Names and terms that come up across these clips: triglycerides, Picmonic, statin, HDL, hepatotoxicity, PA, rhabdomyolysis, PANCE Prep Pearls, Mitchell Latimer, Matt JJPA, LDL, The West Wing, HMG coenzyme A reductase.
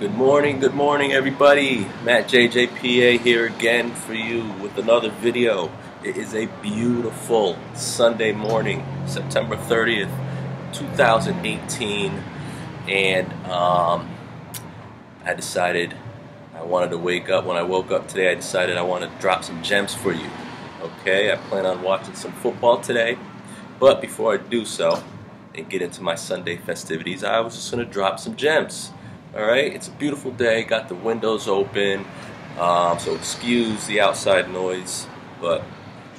Good morning everybody. Matt JJPA here again for you with another video. It is a beautiful Sunday morning, September 30th, 2018, and when I woke up today, I decided I want to drop some gems for you. Okay, I plan on watching some football today, but before I do so and get into my Sunday festivities, I was just going to drop some gems. Alright, it's a beautiful day, got the windows open, so excuse the outside noise, but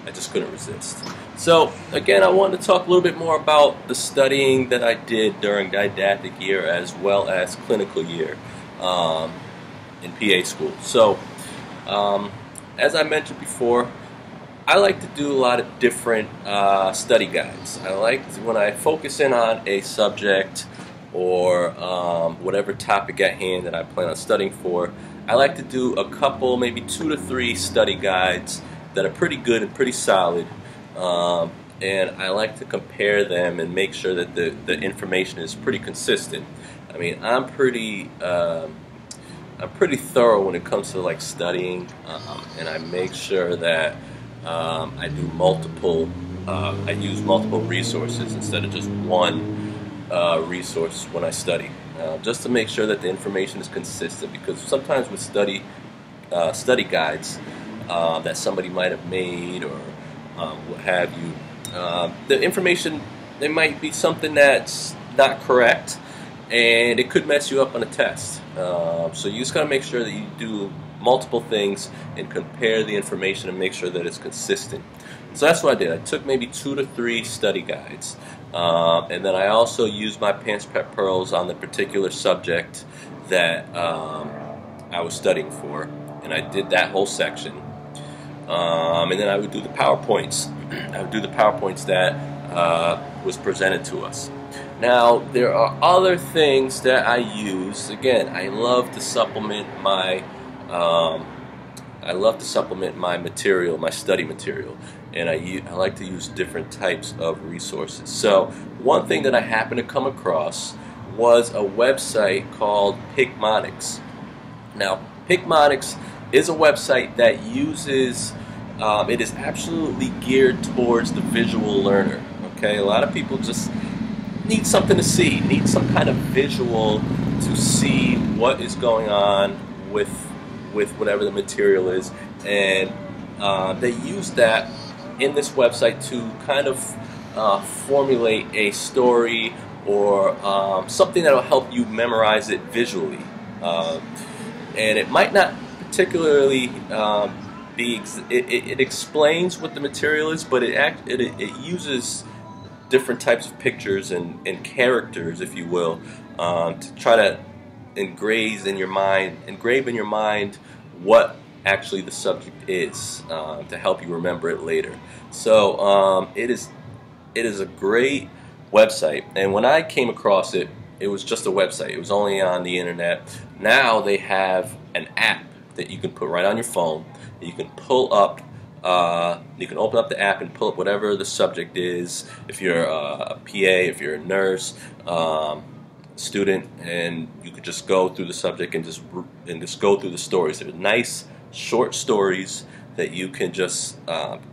I just couldn't resist. So, again, I wanted to talk a little bit more about the studying that I did during didactic year as well as clinical year in PA school. So, as I mentioned before, I like to do a lot of different study guides. I like to, when I focus in on a subject or whatever topic at hand that I plan on studying for, I like to do a couple, maybe 2 to 3 study guides that are pretty good and pretty solid, and I like to compare them and make sure that the information is pretty consistent. I mean, I'm pretty thorough when it comes to like studying, and I make sure that I use multiple resources instead of just one resource when I study, just to make sure that the information is consistent, because sometimes with study guides that somebody might have made or what have you, the information, there might be something that's not correct and it could mess you up on a test. So you just gotta make sure that you do multiple things and compare the information and make sure that it's consistent. So that's what I did. I took maybe 2 to 3 study guides, and then I also used my PANCE Prep Pearls on the particular subject that I was studying for, and I did that whole section, and then I would do the PowerPoints. I would do the PowerPoints that was presented to us. Now there are other things that I use. Again, I love to supplement my material, my study material, and I like to use different types of resources. So one thing that I happened to come across was a website called Picmonic. Now Picmonic is a website that uses, it is absolutely geared towards the visual learner. Okay, a lot of people just need something to see, need some kind of visual to see what is going on with whatever the material is, and they use that in this website to kind of formulate a story or something that will help you memorize it visually, and it might not particularly be, it explains what the material is, but it uses different types of pictures and characters, if you will, to try to engrave in your mind what actually the subject is, to help you remember it later. So it is a great website, and when I came across it, it was just a website. It was only on the internet. Now they have an app that you can put right on your phone. You can pull up, you can open up the app and pull up whatever the subject is. If you're a PA, if you're a nurse, student, and you could just go through the subject and just go through the stories. They're nice short stories that you can just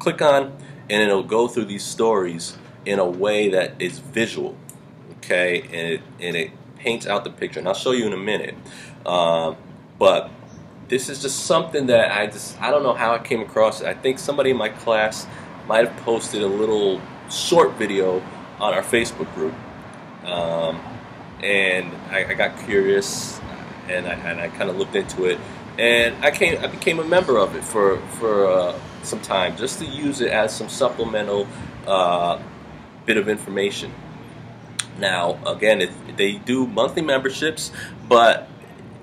click on, and it'll go through these stories in a way that is visual, okay, and it paints out the picture, and I'll show you in a minute. But this is just something that I don't know how I came across it. I think somebody in my class might have posted a little short video on our Facebook group. And I got curious, and I kind of looked into it, and I became a member of it for some time, just to use it as some supplemental bit of information. Now, again, they do monthly memberships, but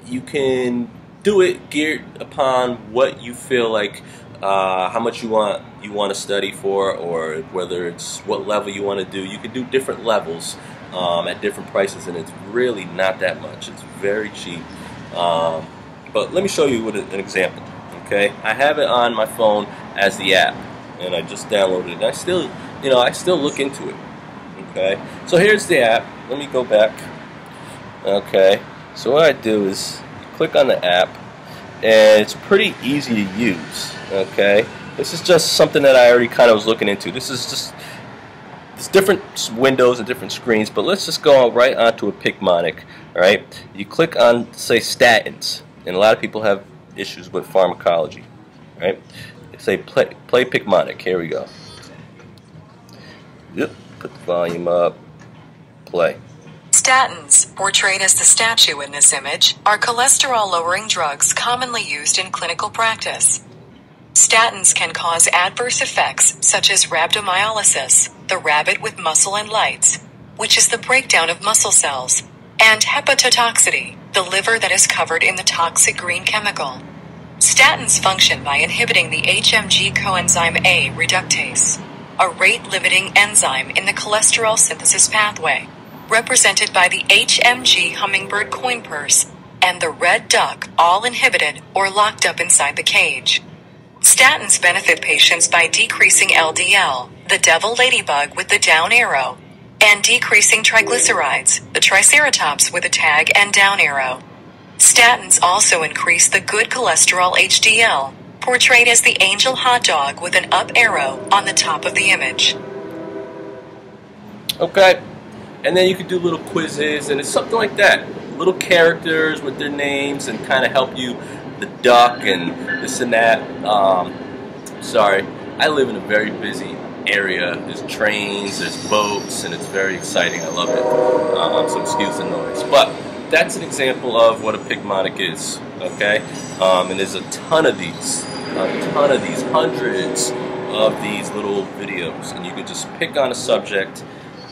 you can do it geared upon what you feel like, how much you want to study for, or whether it's what level you want to do. You can do different levels. At different prices, and it's really not that much. It's very cheap. But let me show you an example. Okay, I have it on my phone as the app, and I just downloaded it. And I still look into it. Okay, so here's the app. Let me go back. Okay, so what I do is click on the app, and it's pretty easy to use. Okay, this is just something that I already kind of was looking into. This is just, it's different windows and different screens, but let's just go right onto a Picmonic. All right, you click on, say, statins, and a lot of people have issues with pharmacology. Right, say play Picmonic. Here we go. Yep, put the volume up. Play. Statins, portrayed as the statue in this image, are cholesterol-lowering drugs commonly used in clinical practice. Statins can cause adverse effects such as rhabdomyolysis, the rabbit with muscle and lights, which is the breakdown of muscle cells, and hepatotoxicity, the liver that is covered in the toxic green chemical. Statins function by inhibiting the HMG coenzyme A reductase, a rate-limiting enzyme in the cholesterol synthesis pathway, represented by the HMG hummingbird coin purse and the red duck, all inhibited or locked up inside the cage. Statins benefit patients by decreasing LDL, the devil ladybug with the down arrow, and decreasing triglycerides, the triceratops with a tag and down arrow. Statins also increase the good cholesterol HDL, portrayed as the angel hot dog with an up arrow on the top of the image. Okay, and then you can do little quizzes, and it's something like that. Little characters with their names and kind of help you, the duck and this and that. Sorry, I live in a very busy area. There's trains, there's boats, and it's very exciting. I love it. So excuse the noise. But that's an example of what a Picmonic is. Okay, and there's a ton of these, hundreds of these little videos, and you can just pick on a subject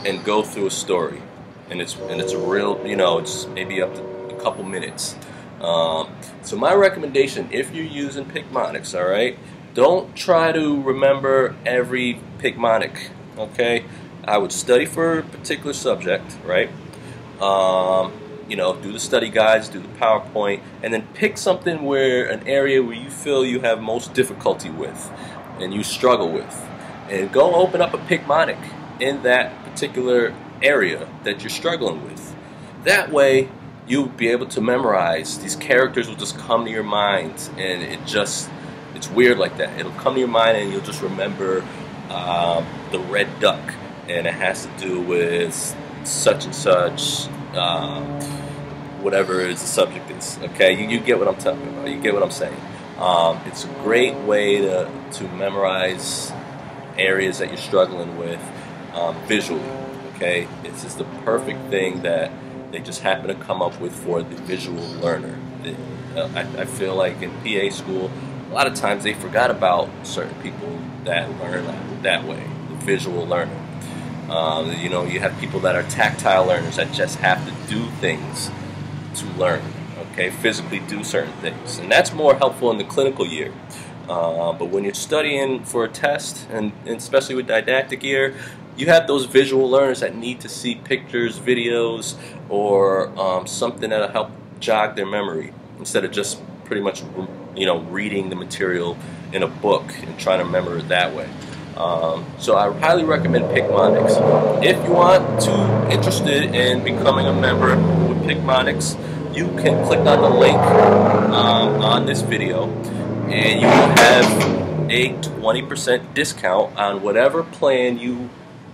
and go through a story, and it's a real, you know, it's maybe up to a couple minutes. So my recommendation, if you're using Picmonics, all right, don't try to remember every Picmonic. Okay, I would study for a particular subject, right? You know, do the study guides, do the PowerPoint, and then pick something where, an area where you feel you have most difficulty with and you struggle with, and go open up a Picmonic in that particular area that you're struggling with. That way you'll be able to memorize. These characters will just come to your mind, and it just, it's weird like that. It'll come to your mind and you'll just remember the red duck, and it has to do with such and such, whatever is the subject is. Okay, you get what I'm talking about. You get what I'm saying. It's a great way to memorize areas that you're struggling with visually. Okay, it's just the perfect thing that they just happen to come up with for the visual learner. I feel like in PA school, a lot of times they forgot about certain people that learn that way, the visual learner. You know, you have people that are tactile learners that just have to do things to learn, okay, physically do certain things, and that's more helpful in the clinical year. But when you're studying for a test, and especially with didactic year, you have those visual learners that need to see pictures, videos, or something that'll help jog their memory, instead of just pretty much, you know, reading the material in a book and trying to remember it that way. So I highly recommend Picmonics. If you want to, interested in becoming a member with Picmonics, you can click on the link on this video, and you will have a 20% discount on whatever plan you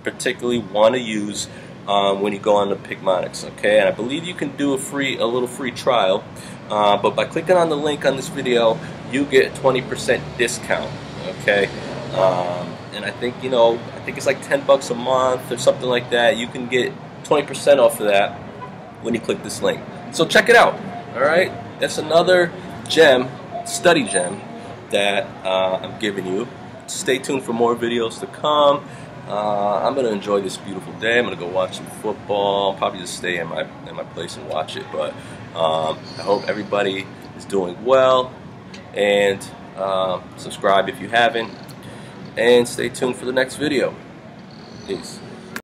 particularly want to use when you go on the Picmonics. Okay, and I believe you can do a little free trial, but by clicking on the link on this video, you get a 20% discount. Okay. And I think, you know, I think it's like $10 a month or something like that. You can get 20% off of that when you click this link. So check it out. All right, that's another gem, study gem, that I'm giving you. Stay tuned for more videos to come. I'm gonna enjoy this beautiful day. I'm gonna go watch some football. Probably just stay in my place and watch it. But I hope everybody is doing well, and subscribe if you haven't. And stay tuned for the next video. Peace.